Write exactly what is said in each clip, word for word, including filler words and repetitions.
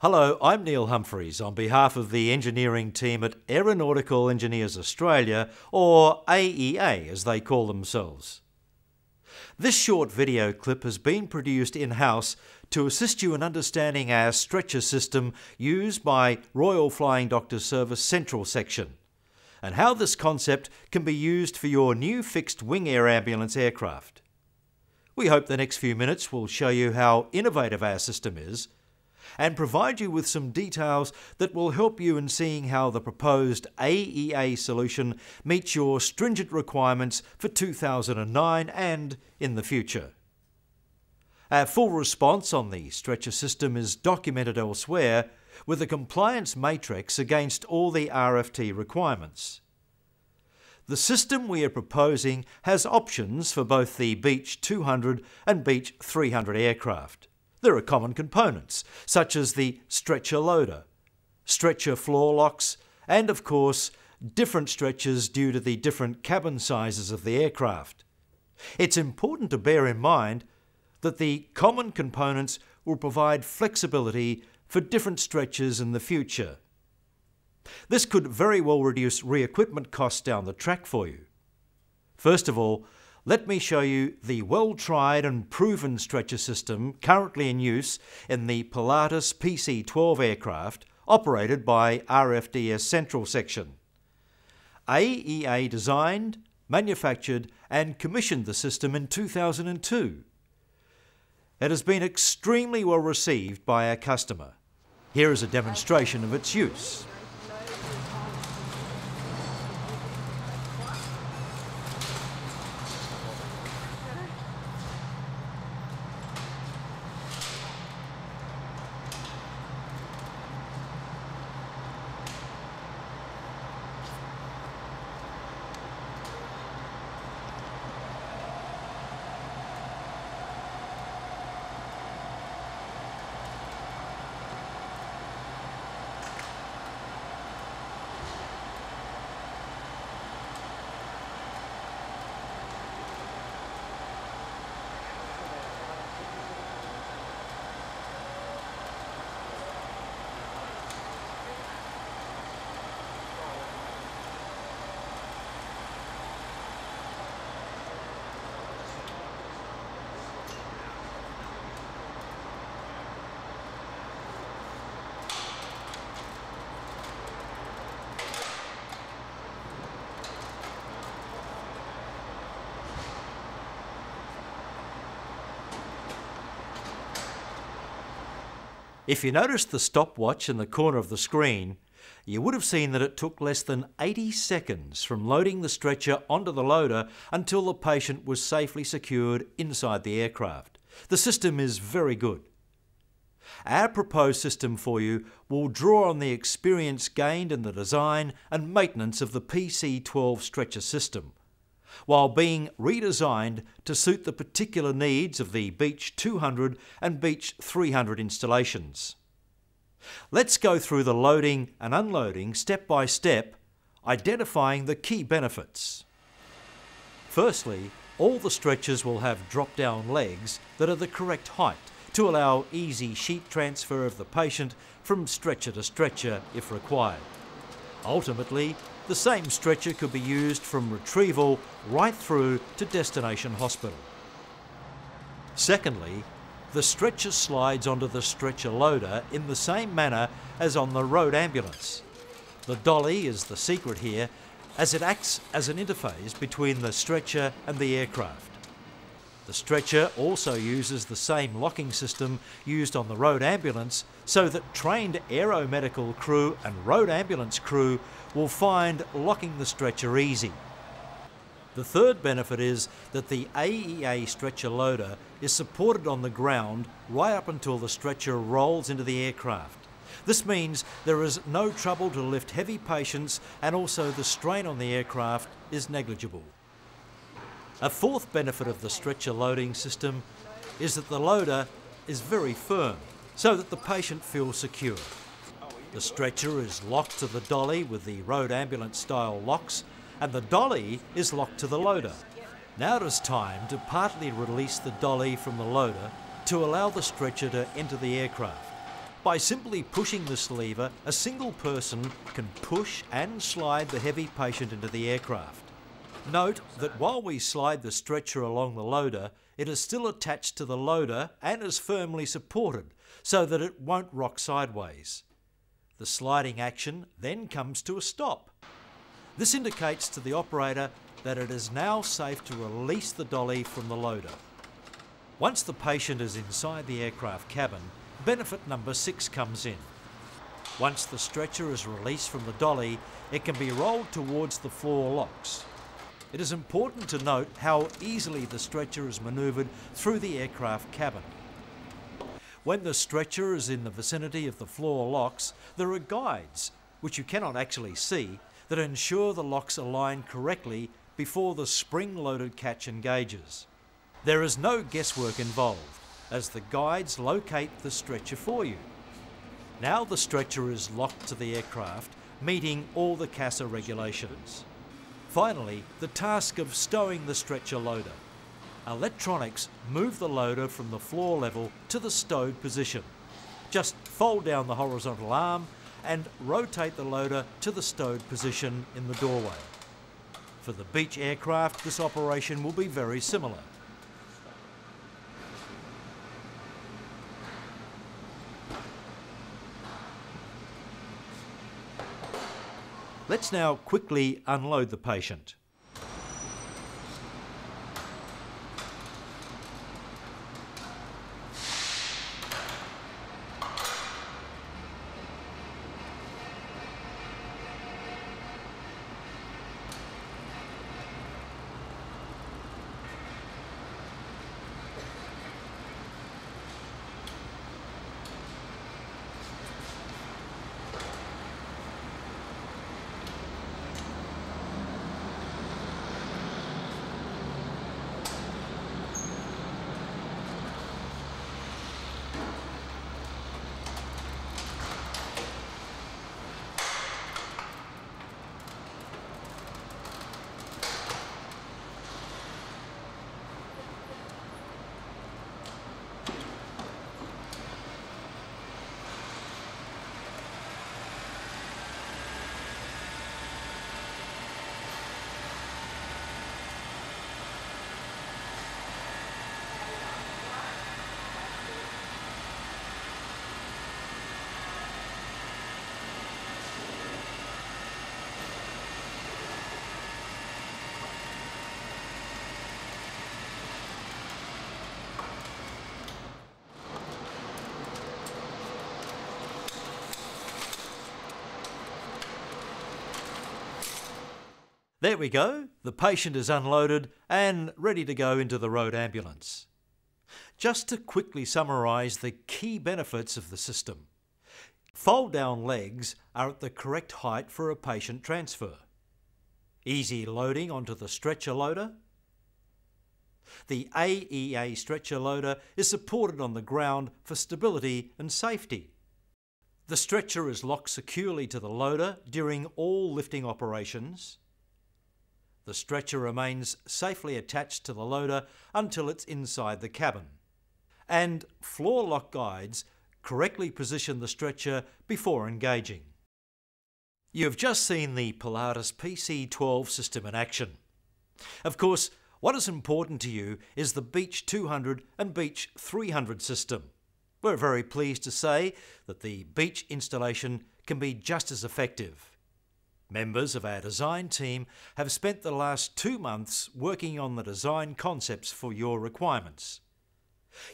Hello, I'm Neil Humphreys on behalf of the engineering team at Aeronautical Engineers Australia, or A E A as they call themselves. This short video clip has been produced in-house to assist you in understanding our stretcher system used by Royal Flying Doctor Service Central Section, and how this concept can be used for your new fixed wing air ambulance aircraft. We hope the next few minutes will show you how innovative our system is, and provide you with some details that will help you in seeing how the proposed A E A solution meets your stringent requirements for two thousand nine and in the future. Our full response on the stretcher system is documented elsewhere with a compliance matrix against all the R F T requirements. The system we are proposing has options for both the Beech two hundred and Beech three hundred aircraft. There are common components, such as the stretcher loader, stretcher floor locks, and of course, different stretchers due to the different cabin sizes of the aircraft. It's important to bear in mind that the common components will provide flexibility for different stretchers in the future. This could very well reduce re-equipment costs down the track for you. First of all, let me show you the well-tried and proven stretcher system currently in use in the Pilatus P C twelve aircraft operated by R F D S Central Section. A E A designed, manufactured and commissioned the system in two thousand two. It has been extremely well received by our customer. Here is a demonstration of its use. If you noticed the stopwatch in the corner of the screen, you would have seen that it took less than eighty seconds from loading the stretcher onto the loader until the patient was safely secured inside the aircraft. The system is very good. Our proposed system for you will draw on the experience gained in the design and maintenance of the P C twelve stretcher system, while being redesigned to suit the particular needs of the Beech two hundred and Beech three hundred installations. Let's go through the loading and unloading step by step, identifying the key benefits. Firstly, all the stretchers will have drop-down legs that are the correct height to allow easy sheet transfer of the patient from stretcher to stretcher if required. Ultimately, the same stretcher could be used from retrieval right through to destination hospital. Secondly, the stretcher slides onto the stretcher loader in the same manner as on the road ambulance. The dolly is the secret here, as it acts as an interface between the stretcher and the aircraft. The stretcher also uses the same locking system used on the road ambulance, so that trained aeromedical crew and road ambulance crew will find locking the stretcher easy. The third benefit is that the A E A stretcher loader is supported on the ground right up until the stretcher rolls into the aircraft. This means there is no trouble to lift heavy patients, and also the strain on the aircraft is negligible. A fourth benefit of the stretcher loading system is that the loader is very firm, so that the patient feels secure. The stretcher is locked to the dolly with the road ambulance style locks, and the dolly is locked to the loader. Now it is time to partly release the dolly from the loader to allow the stretcher to enter the aircraft. By simply pushing this lever, a single person can push and slide the heavy patient into the aircraft. Note that while we slide the stretcher along the loader, it is still attached to the loader and is firmly supported so that it won't rock sideways. The sliding action then comes to a stop. This indicates to the operator that it is now safe to release the dolly from the loader. Once the patient is inside the aircraft cabin, benefit number six comes in. Once the stretcher is released from the dolly, it can be rolled towards the floor locks. It is important to note how easily the stretcher is manoeuvred through the aircraft cabin. When the stretcher is in the vicinity of the floor locks, there are guides, which you cannot actually see, that ensure the locks align correctly before the spring-loaded catch engages. There is no guesswork involved, as the guides locate the stretcher for you. Now the stretcher is locked to the aircraft, meeting all the CASA regulations. Finally, the task of stowing the stretcher loader. Electronics move the loader from the floor level to the stowed position. Just fold down the horizontal arm and rotate the loader to the stowed position in the doorway. For the Beech aircraft, this operation will be very similar. Let's now quickly unload the patient. There we go, the patient is unloaded and ready to go into the road ambulance. Just to quickly summarise the key benefits of the system. Fold down legs are at the correct height for a patient transfer. Easy loading onto the stretcher loader. The A E A stretcher loader is supported on the ground for stability and safety. The stretcher is locked securely to the loader during all lifting operations. The stretcher remains safely attached to the loader until it's inside the cabin. And floor lock guides correctly position the stretcher before engaging. You've just seen the Pilatus P C twelve system in action. Of course, what is important to you is the Beech two hundred and Beech three hundred system. We're very pleased to say that the Beech installation can be just as effective. Members of our design team have spent the last two months working on the design concepts for your requirements.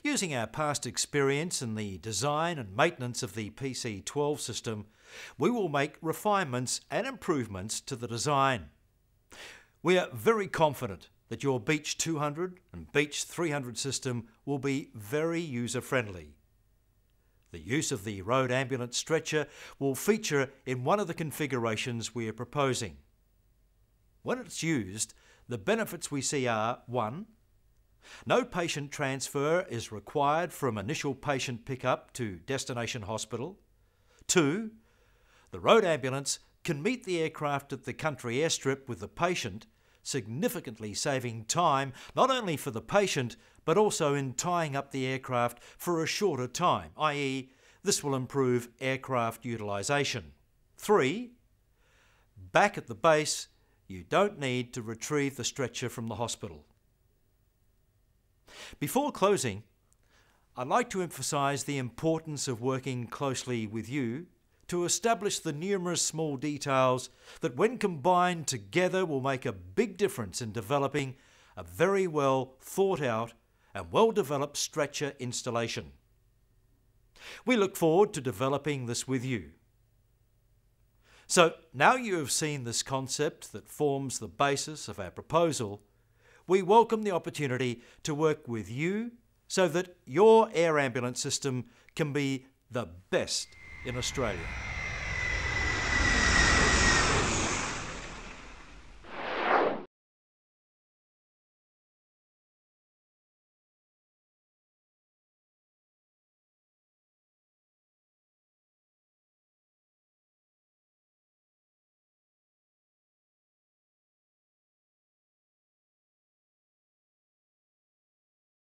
Using our past experience in the design and maintenance of the P C twelve system, we will make refinements and improvements to the design. We are very confident that your Beech two hundred and Beech three hundred system will be very user-friendly. The use of the road ambulance stretcher will feature in one of the configurations we are proposing. When it's used, the benefits we see are one. No patient transfer is required from initial patient pickup to destination hospital. two. The road ambulance can meet the aircraft at the country airstrip with the patient, significantly saving time not only for the patient but also in tying up the aircraft for a shorter time, that is This will improve aircraft utilisation. Three, back at the base, you don't need to retrieve the stretcher from the hospital. Before closing, I'd like to emphasise the importance of working closely with you to establish the numerous small details that, when combined together, will make a big difference in developing a very well thought out and well developed stretcher installation. We look forward to developing this with you. So now you have seen this concept that forms the basis of our proposal, we welcome the opportunity to work with you so that your air ambulance system can be the best in Australia.